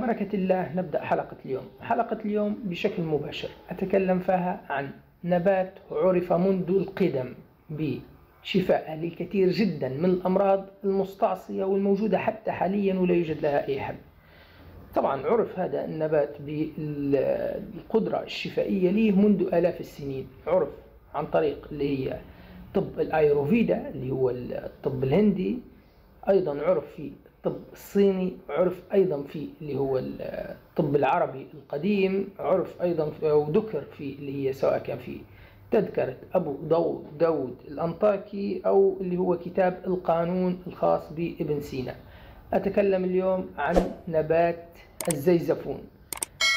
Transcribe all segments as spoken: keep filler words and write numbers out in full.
بركة الله نبدأ حلقة اليوم. حلقة اليوم بشكل مباشر أتكلم فيها عن نبات عرف منذ القدم بشفاء للكثير جدا من الأمراض المستعصية والموجودة حتى حاليا ولا يوجد لها أي حل. طبعا عرف هذا النبات بالقدرة الشفائية ليه منذ آلاف السنين، عرف عن طريق اللي هي طب الأيروفيدا اللي هو الطب الهندي، أيضا عرف في الطب الصيني، عرف أيضا في اللي هو الطب العربي القديم، عرف أيضا وذكر في اللي هي سواء كان في تذكرة ابو داوود الانطاكي أو اللي هو كتاب القانون الخاص بابن سينا. أتكلم اليوم عن نبات الزيزفون.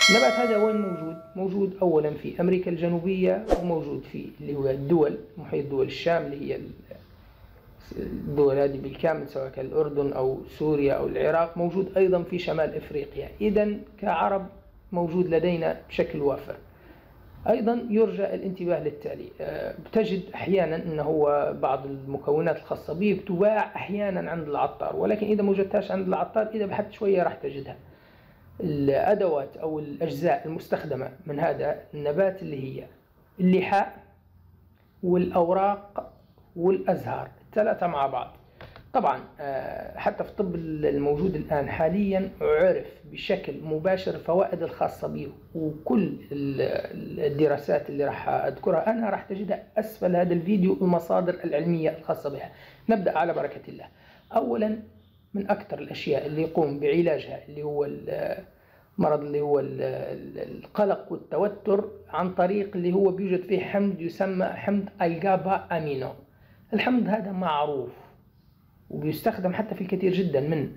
النبات هذا وين موجود؟ موجود أولا في أمريكا الجنوبية، وموجود في اللي هو الدول محيط دول الشام اللي هي الدول هذه بالكامل سواء كان الأردن أو سوريا أو العراق، موجود أيضا في شمال إفريقيا. إذا كعرب موجود لدينا بشكل وافر. أيضا يرجى الانتباه للتالي، بتجد أحيانا أنه هو بعض المكونات الخاصة به بتباع أحيانا عند العطار، ولكن إذا ما وجدتهاش عند العطار إذا بحثت شوية راح تجدها. الأدوات أو الأجزاء المستخدمة من هذا النبات اللي هي اللحاء والأوراق والأزهار، الثلاثة مع بعض. طبعا حتى في الطب الموجود الآن حاليا عرف بشكل مباشر فوائد الخاصة به، وكل الدراسات اللي راح أذكرها أنا راح تجدها أسفل هذا الفيديو المصادر العلمية الخاصة بها. نبدأ على بركة الله. أولا من أكثر الأشياء اللي يقوم بعلاجها اللي هو المرض اللي هو القلق والتوتر عن طريق اللي هو بيوجد فيه حمض يسمى حمض الجابا أمينو. الحمض هذا معروف وبيستخدم حتى في الكثير جدا من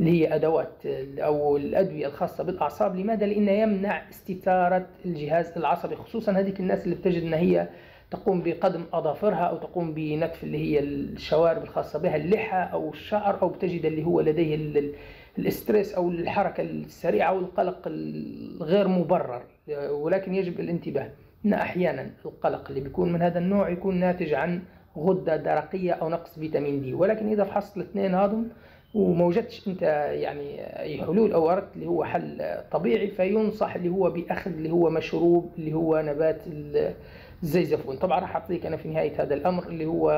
اللي هي أدوات أو الأدوية الخاصة بالأعصاب. لماذا؟ لأنه يمنع استثارة الجهاز العصبي، خصوصا هذيك الناس اللي بتجد أن هي تقوم بقدم أظافرها أو تقوم بنتف اللي هي الشوارب الخاصة بها اللحى أو الشعر، أو بتجد اللي هو لديه الاسترس أو الحركة السريعة والقلق الغير مبرر. ولكن يجب الانتباه أن أحيانا القلق اللي بيكون من هذا النوع يكون ناتج عن غدة درقية أو نقص فيتامين دي، ولكن إذا فحصت الاثنين هذم وما وجدتش أنت يعني أي حلول أو أردت اللي هو حل طبيعي، فينصح اللي هو بأخذ اللي هو مشروب اللي هو نبات الزيزفون. طبعا راح أعطيك أنا في نهاية هذا الأمر اللي هو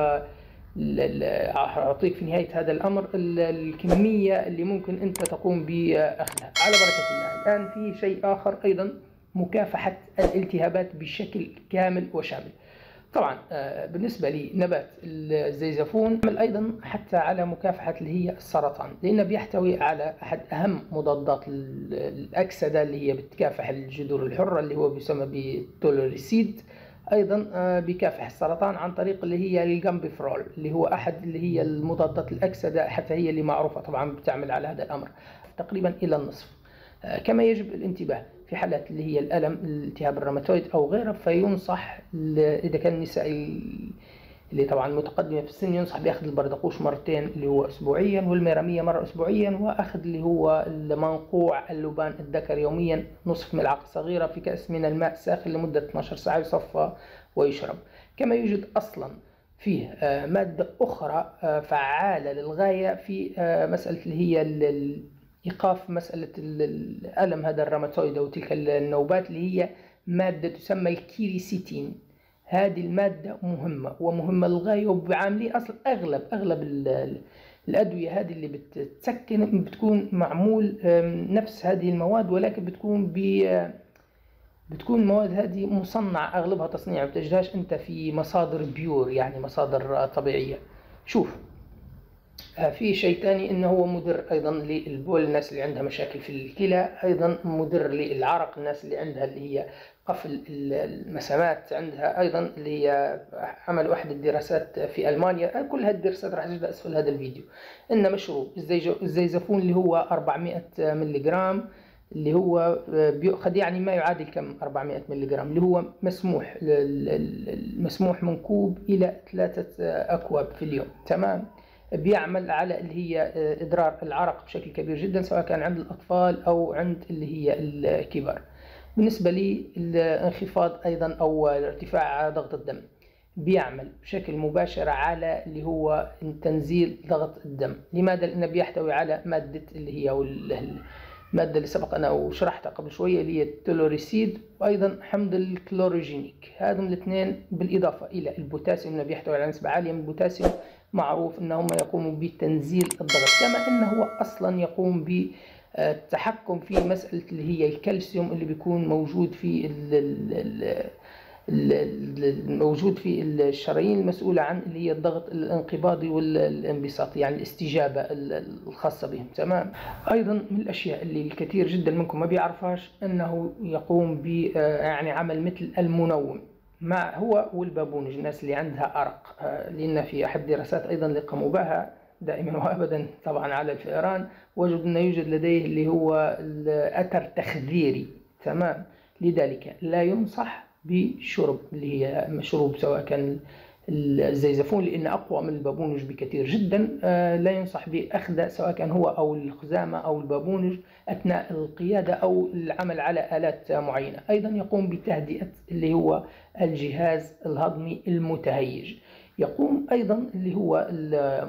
راح أعطيك في نهاية هذا الأمر الكمية اللي ممكن أنت تقوم بأخذها على بركة الله. الآن في شيء آخر أيضا، مكافحة الالتهابات بشكل كامل وشامل. طبعا بالنسبة لنبات الزيزفون أيضا حتى على مكافحة اللي هي السرطان، لأنه بيحتوي على أحد أهم مضادات الأكسدة اللي هي بتكافح الجذور الحرة اللي هو بيسمى بالتولوريسيد. أيضا بيكافح السرطان عن طريق اللي هي الجامبفرول اللي هو أحد اللي هي المضادات الأكسدة حتى هي اللي معروفة طبعا بتعمل على هذا الأمر تقريبا إلى النصف. كما يجب الانتباه في حالات اللي هي الألم الالتهاب الروماتويد أو غيره، فينصح إذا كان النساء اللي طبعا متقدمة في السن ينصح بأخذ البردقوش مرتين اللي هو أسبوعيا، والميرامية مرة أسبوعيا، وأخذ اللي هو المنقوع اللبان الذكر يوميا نصف ملعقة صغيرة في كأس من الماء الساخن لمدة اثنتي عشرة ساعة، يصفى ويشرب. كما يوجد أصلا فيه مادة أخرى فعالة للغاية في مسألة اللي هي إيقاف مسألة الألم هذا الروماتويد وتلك النوبات اللي هي مادة تسمى الكيري سيتين. هذه المادة مهمة ومهمة للغاية، وبعاملين أصلا أغلب أغلب الأدوية هذه اللي بتسكن بتكون معمول نفس هذه المواد، ولكن بتكون ب بتكون المواد هذه مصنعة أغلبها تصنيع، ما بتجدهاش أنت في مصادر بيور يعني مصادر طبيعية. شوف في شيء ثاني انه هو مضر ايضا للبول، الناس اللي عندها مشاكل في الكلى، ايضا مضر للعرق، الناس اللي عندها اللي هي قفل المسامات عندها، ايضا اللي هي عمل واحد الدراسات في المانيا. كل هذه الدراسات راح تجدها اسفل هذا الفيديو. ان مشروب الزيزفون اللي هو أربعمائة ملي جرام اللي هو بيأخذ يعني ما يعادل كم أربعمائة ملي جرام اللي هو مسموح مسموح من كوب الى ثلاثة اكواب في اليوم، تمام. بيعمل على اللي هي إضرار العرق بشكل كبير جدا سواء كان عند الأطفال أو عند اللي هي الكبار. بالنسبة للانخفاض أيضا أو ارتفاع ضغط الدم، بيعمل بشكل مباشر على اللي هو تنزيل ضغط الدم. لماذا؟ لأنه بيحتوي على مادة اللي هي المادة اللي سبق أنا شرحتها قبل شوية اللي هي التولوريسيد وأيضا حمض الكلوروجينيك. هذم الاثنين بالإضافة إلى البوتاسيوم اللي بيحتوي على نسبة عالية من البوتاسيوم، معروف أنهم يقوموا بتنزيل الضغط، كما أنه هو أصلا يقوم ب التحكم في مسألة اللي هي الكالسيوم اللي بيكون موجود في موجود في الشرايين المسؤولة عن اللي هي الضغط الانقباضي والانبساطي، يعني الاستجابة الخاصة بهم. تمام. أيضا من الأشياء اللي الكثير جدا منكم ما بيعرفهاش أنه يقوم ب يعني عمل مثل المنوم مع هو والبابونج، الناس اللي عندها أرق، لأن في أحد الدراسات أيضا اللي قاموا بها دائما وابدا طبعا على الفئران وجد انه يوجد لديه اللي هو الاثر تخديري. تمام. لذلك لا ينصح بشرب اللي هي مشروب سواء كان الزيزفون لان اقوى من البابونج بكثير جدا، آه لا ينصح باخذه سواء كان هو او الخزامه او البابونج اثناء القياده او العمل على الات معينه. ايضا يقوم بتهدئه اللي هو الجهاز الهضمي المتهيج. يقوم أيضا اللي هو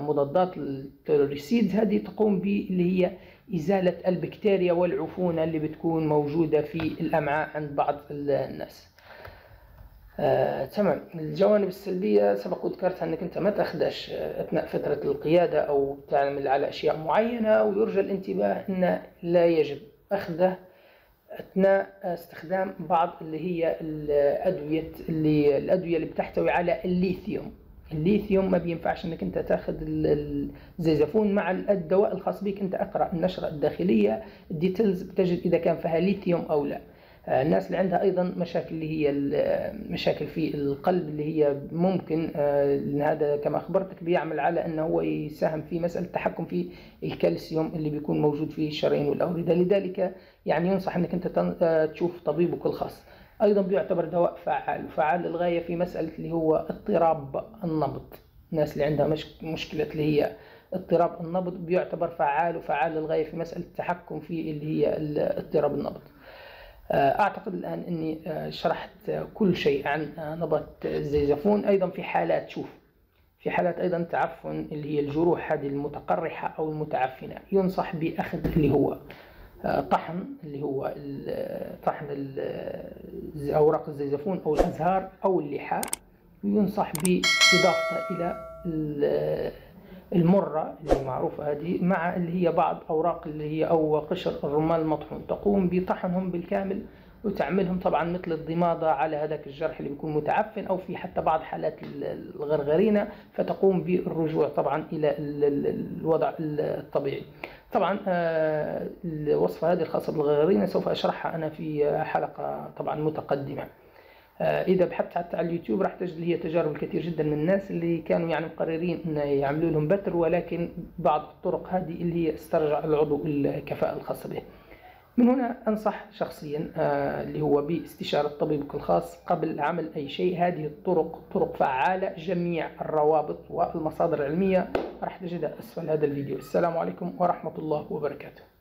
مضادات التولوريسيد هذه تقوم باللي هي إزالة البكتيريا والعفونة اللي بتكون موجودة في الأمعاء عند بعض الناس. آه، تمام. الجوانب السلبية سبق وذكرتها أنك أنت ما تأخذش أثناء فترة القيادة أو تعمل على أشياء معينة، ويرجى الانتباه أن لا يجب أخذه أثناء استخدام بعض اللي هي الأدوية اللي الأدوية اللي بتحتوي على الليثيوم. الليثيوم ما بينفعش انك انت تاخذ الزيزفون مع الدواء الخاص بك. انت اقرا النشره الداخليه الديتيلز بتجد اذا كان فيها ليثيوم او لا. الناس اللي عندها ايضا مشاكل اللي هي مشاكل في القلب اللي هي ممكن ان هذا كما اخبرتك بيعمل على انه هو يساهم في مساله التحكم في الكالسيوم اللي بيكون موجود في الشرايين والاورده، لذلك يعني ينصح انك انت تشوف طبيبك الخاص. ايضا بيعتبر دواء فعال وفعال للغايه في مساله اللي هو اضطراب النبض. الناس اللي عندها مش مشكله اللي هي اضطراب النبض بيعتبر فعال وفعال للغايه في مساله التحكم في اللي هي اضطراب النبض. اعتقد الان اني شرحت كل شيء عن نبض الزيزفون. ايضا في حالات شوف في حالات ايضا تعفن اللي هي الجروح هذه المتقرحه او المتعفنه ينصح باخذ اللي هو طحن اللي هو طحن اوراق الزيزفون او الازهار او اللحاء، وينصح باضافته الى المره اللي معروفه هذه مع اللي هي بعض اوراق اللي هي او قشر الرمان المطحون. تقوم بطحنهم بالكامل وتعملهم طبعا مثل الضماده على هذاك الجرح اللي بيكون متعفن او في حتى بعض حالات الغرغرينه، فتقوم بالرجوع طبعا الى الوضع الطبيعي. طبعا الوصفه هذه الخاصه بالغرغرينه سوف اشرحها انا في حلقه طبعا متقدمه. اذا بحثت حتى على اليوتيوب راح تجد هي تجارب كثير جدا من الناس اللي كانوا يعني مقررين ان يعملوا لهم بتر، ولكن بعض الطرق هذه اللي هي استرجع العضو الكفاءه الخاصه به. من هنا أنصح شخصيا آه اللي هو باستشارة طبيبك الخاص قبل عمل أي شيء. هذه الطرق طرق فعالة، جميع الروابط والمصادر العلمية راح تجدها أسفل هذا الفيديو. السلام عليكم ورحمة الله وبركاته.